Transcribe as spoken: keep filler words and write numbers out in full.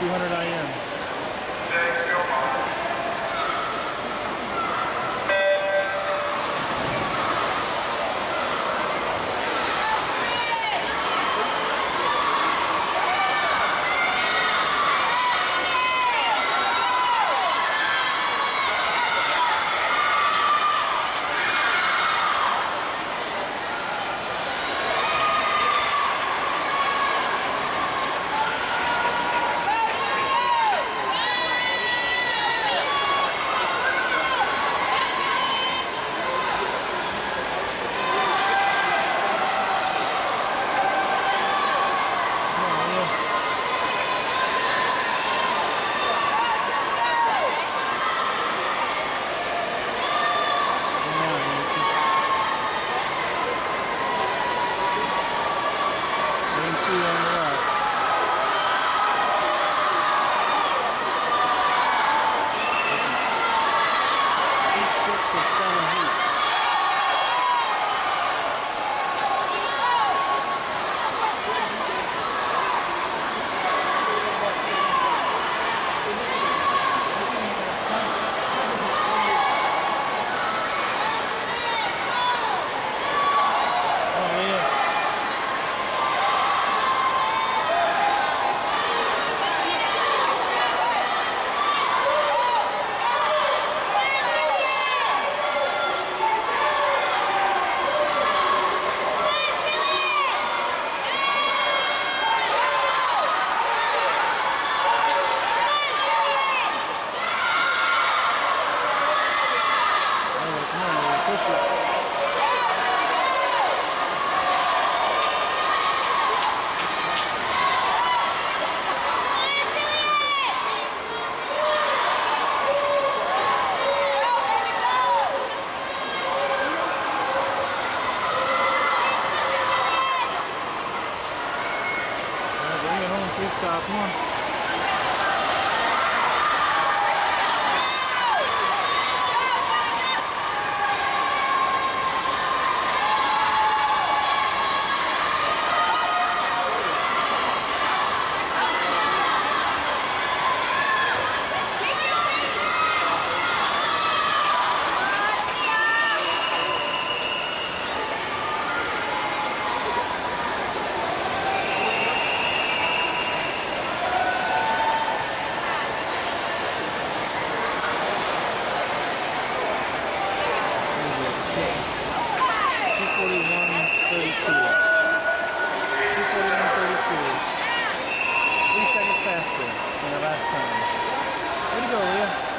two hundred I M. Stop, come on. Faster than the last time. Way to go, Leah.